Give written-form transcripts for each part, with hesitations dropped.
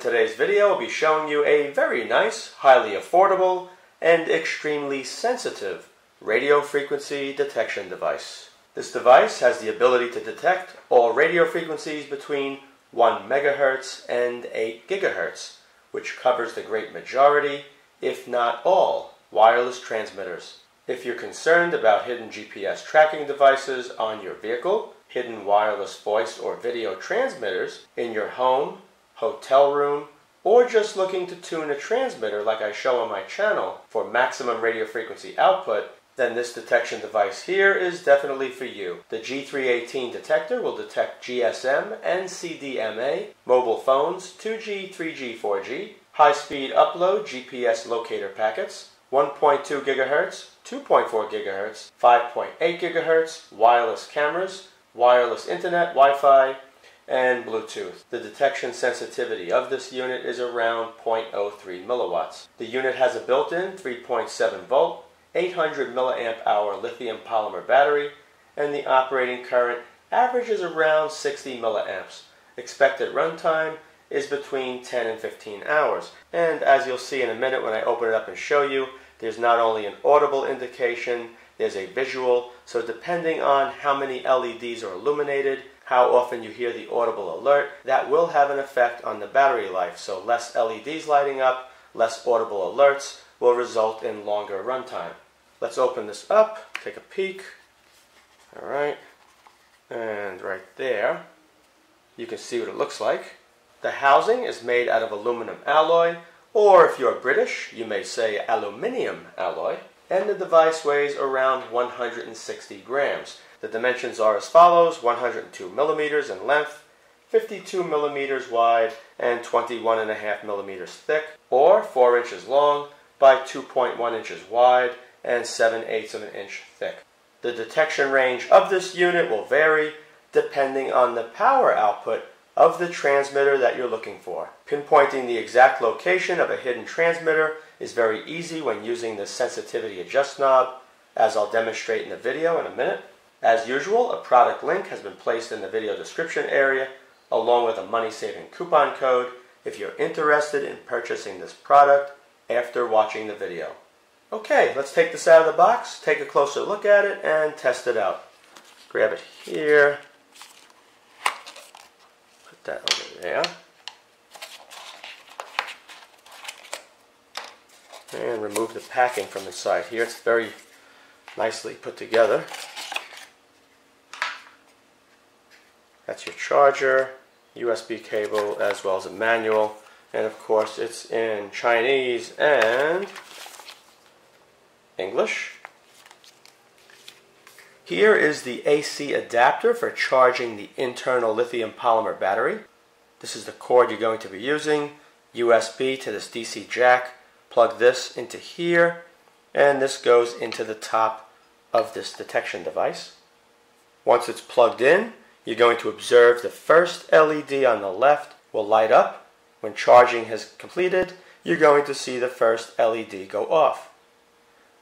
In today's video, I'll be showing you a very nice, highly affordable, and extremely sensitive radio frequency detection device. This device has the ability to detect all radio frequencies between 1 MHz and 8 GHz, which covers the great majority, if not all, wireless transmitters. If you're concerned about hidden GPS tracking devices on your vehicle, hidden wireless voice or video transmitters in your home, hotel room, or just looking to tune a transmitter like I show on my channel for maximum radio frequency output, then this detection device here is definitely for you. The G318 detector will detect GSM and CDMA, mobile phones, 2G, 3G, 4G, high-speed upload GPS locator packets, 1.2 GHz, 2.4 GHz, 5.8 GHz, wireless cameras, wireless internet, Wi-Fi, and Bluetooth. The detection sensitivity of this unit is around 0.03 milliwatts. The unit has a built-in 3.7 volt, 800 milliamp hour lithium polymer battery, and the operating current averages around 60 milliamps. Expected runtime is between 10 and 15 hours. And as you'll see in a minute when I open it up and show you, there's not only an audible indication, there's a visual. So depending on how many LEDs are illuminated, how often you hear the audible alert, that will have an effect on the battery life. So less LEDs lighting up, less audible alerts will result in longer runtime. Let's open this up, take a peek. All right, and right there, you can see what it looks like. The housing is made out of aluminum alloy, or if you're British, you may say aluminium alloy, and the device weighs around 160 grams. The dimensions are as follows: 102 millimeters in length, 52 millimeters wide, and 21.5 millimeters thick, or 4 inches long by 2.1 inches wide and 7/8 of an inch thick. The detection range of this unit will vary depending on the power output of the transmitter that you're looking for. Pinpointing the exact location of a hidden transmitter is very easy when using the sensitivity adjust knob, as I'll demonstrate in the video in a minute. As usual, a product link has been placed in the video description area along with a money-saving coupon code if you're interested in purchasing this product after watching the video. Okay, let's take this out of the box, take a closer look at it, and test it out. Grab it here. That over there, and remove the packing from the side here. It's very nicely put together. That's your charger, USB cable, as well as a manual, and of course it's in Chinese and English. Here is the AC adapter for charging the internal lithium polymer battery. This is the cord you're going to be using. USB to this DC jack. Plug this into here, and this goes into the top of this detection device. Once it's plugged in, you're going to observe the first LED on the left will light up. When charging has completed, you're going to see the first LED go off.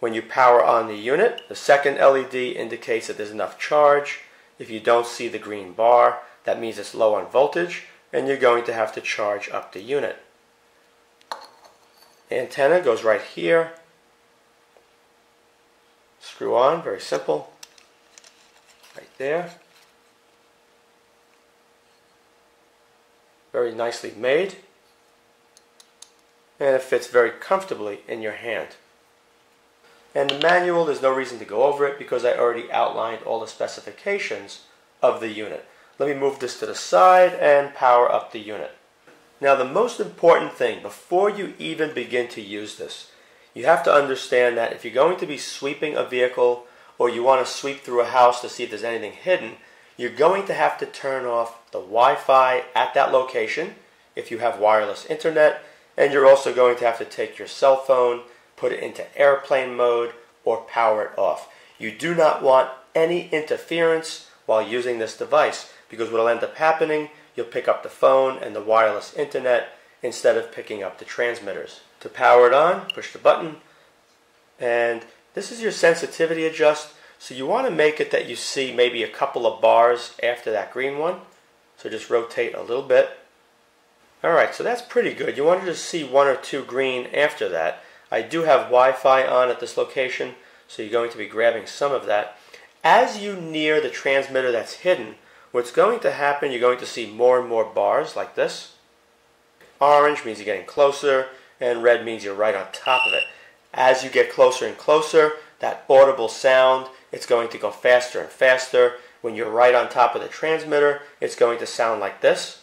When you power on the unit, the second LED indicates that there's enough charge. If you don't see the green bar, that means it's low on voltage, and you're going to have to charge up the unit. The antenna goes right here. Screw on, very simple. Right there. Very nicely made. And it fits very comfortably in your hand. And the manual, there's no reason to go over it because I already outlined all the specifications of the unit. Let me move this to the side and power up the unit. Now, the most important thing before you even begin to use this, you have to understand that if you're going to be sweeping a vehicle or you want to sweep through a house to see if there's anything hidden, you're going to have to turn off the Wi-Fi at that location if you have wireless internet, and you're also going to have to take your cell phone, put it into airplane mode, or power it off. You do not want any interference while using this device, because what will end up happening, you'll pick up the phone and the wireless internet instead of picking up the transmitters. To power it on, push the button, and this is your sensitivity adjust, so you want to make it that you see maybe a couple of bars after that green one, so just rotate a little bit. Alright, so that's pretty good. You wanted to see one or two green after that. I do have Wi-Fi on at this location, so you're going to be grabbing some of that. As you near the transmitter that's hidden, what's going to happen, you're going to see more and more bars like this. Orange means you're getting closer, and red means you're right on top of it. As you get closer and closer, that audible sound, it's going to go faster and faster. When you're right on top of the transmitter, it's going to sound like this.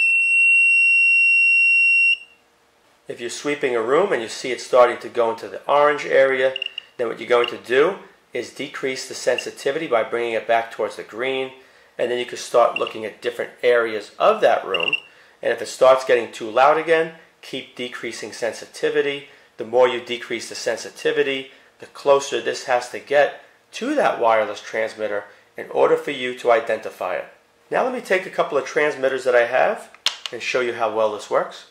If you're sweeping a room and you see it starting to go into the orange area, then what you're going to do is decrease the sensitivity by bringing it back towards the green, and then you can start looking at different areas of that room. And if it starts getting too loud again, keep decreasing sensitivity. The more you decrease the sensitivity, the closer this has to get to that wireless transmitter in order for you to identify it. Now let me take a couple of transmitters that I have and show you how well this works.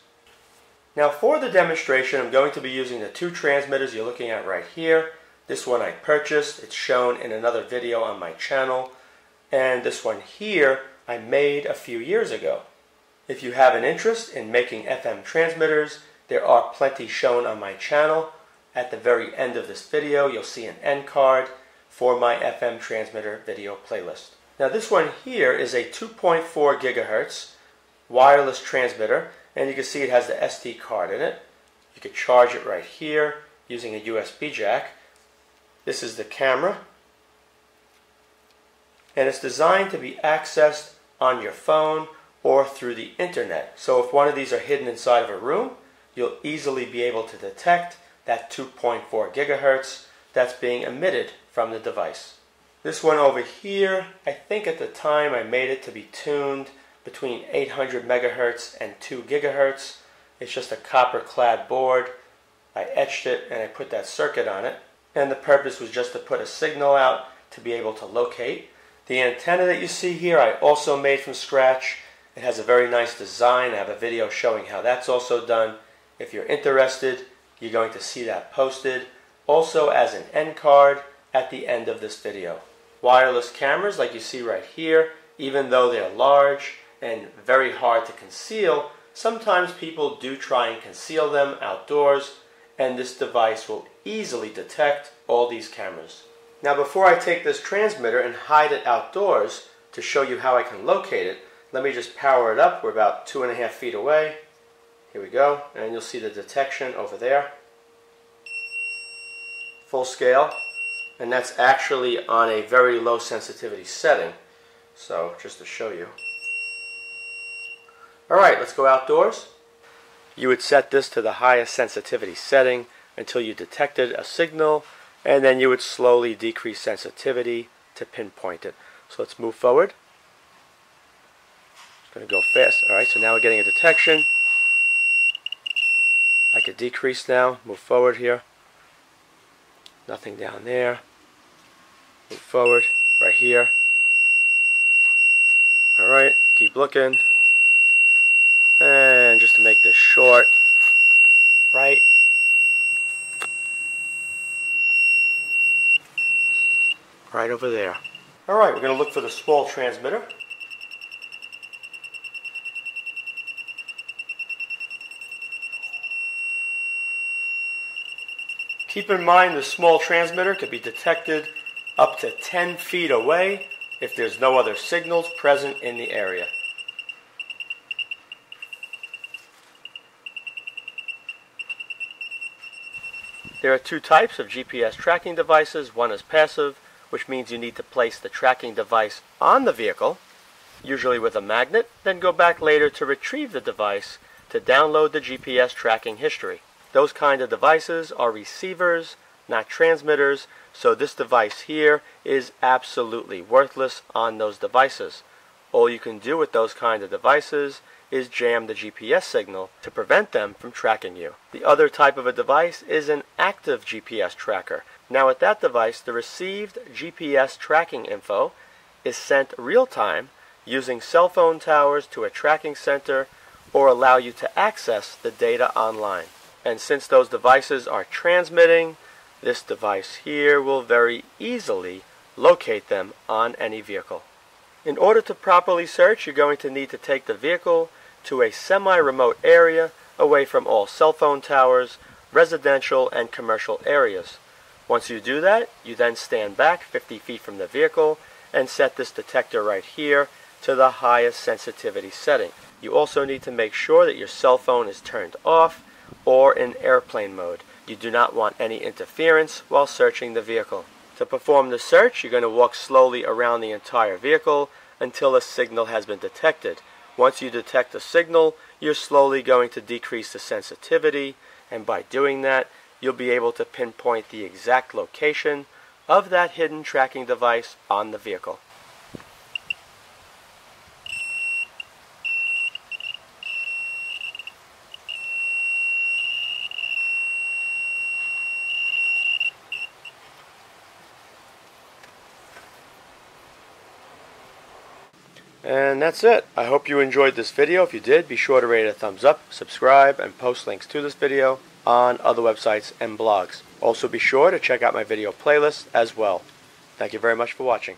Now for the demonstration, I'm going to be using the two transmitters you're looking at right here. This one I purchased, it's shown in another video on my channel, and this one here I made a few years ago. If you have an interest in making FM transmitters, there are plenty shown on my channel. At the very end of this video, you'll see an end card for my FM transmitter video playlist. Now this one here is a 2.4 gigahertz wireless transmitter, and you can see it has the SD card in it. You can charge it right here using a USB jack. This is the camera, and it's designed to be accessed on your phone or through the internet. So if one of these are hidden inside of a room, you'll easily be able to detect that 2.4 gigahertz that's being emitted from the device. This one over here, I think at the time I made it to be tuned between 800 megahertz and 2 gigahertz. It's just a copper clad board. I etched it and I put that circuit on it. And the purpose was just to put a signal out to be able to locate. The antenna that you see here I also made from scratch. It has a very nice design. I have a video showing how that's also done. If you're interested, you're going to see that posted. Also as an end card at the end of this video. Wireless cameras like you see right here, even though they're large and very hard to conceal, sometimes people do try and conceal them outdoors, and this device will easily detect all these cameras. Now before I take this transmitter and hide it outdoors to show you how I can locate it, let me just power it up. We're about 2.5 feet away. Here we go, and you'll see the detection over there. Full scale, and that's actually on a very low sensitivity setting. So just to show you. Alright, let's go outdoors. You would set this to the highest sensitivity setting until you detected a signal, and then you would slowly decrease sensitivity to pinpoint it. So let's move forward. It's going to go fast. Alright, so now we're getting a detection. I could decrease now, move forward here. Nothing down there. Move forward, right here. Alright, keep looking. And just to make this short, right. Right over there. Alright, we're going to look for the small transmitter. Keep in mind the small transmitter could be detected up to 10 feet away if there's no other signals present in the area. There are two types of GPS tracking devices. One is passive, which means you need to place the tracking device on the vehicle, usually with a magnet, then go back later to retrieve the device to download the GPS tracking history. Those kind of devices are receivers, not transmitters, so this device here is absolutely worthless on those devices. All you can do with those kind of devices is jam the GPS signal to prevent them from tracking you. The other type of a device is an active GPS tracker. Now with that device, the received GPS tracking info is sent real-time using cell phone towers to a tracking center or allow you to access the data online. And since those devices are transmitting, this device here will very easily locate them on any vehicle. In order to properly search, you're going to need to take the vehicle to a semi-remote area away from all cell phone towers, residential and commercial areas. Once you do that, you then stand back 50 feet from the vehicle and set this detector right here to the highest sensitivity setting. You also need to make sure that your cell phone is turned off or in airplane mode. You do not want any interference while searching the vehicle. To perform the search, you're going to walk slowly around the entire vehicle until a signal has been detected. Once you detect a signal, you're slowly going to decrease the sensitivity, and by doing that, you'll be able to pinpoint the exact location of that hidden tracking device on the vehicle. And that's it. I hope you enjoyed this video. If you did, be sure to rate it a thumbs up, subscribe, and post links to this video on other websites and blogs. Also be sure to check out my video playlist as well. Thank you very much for watching.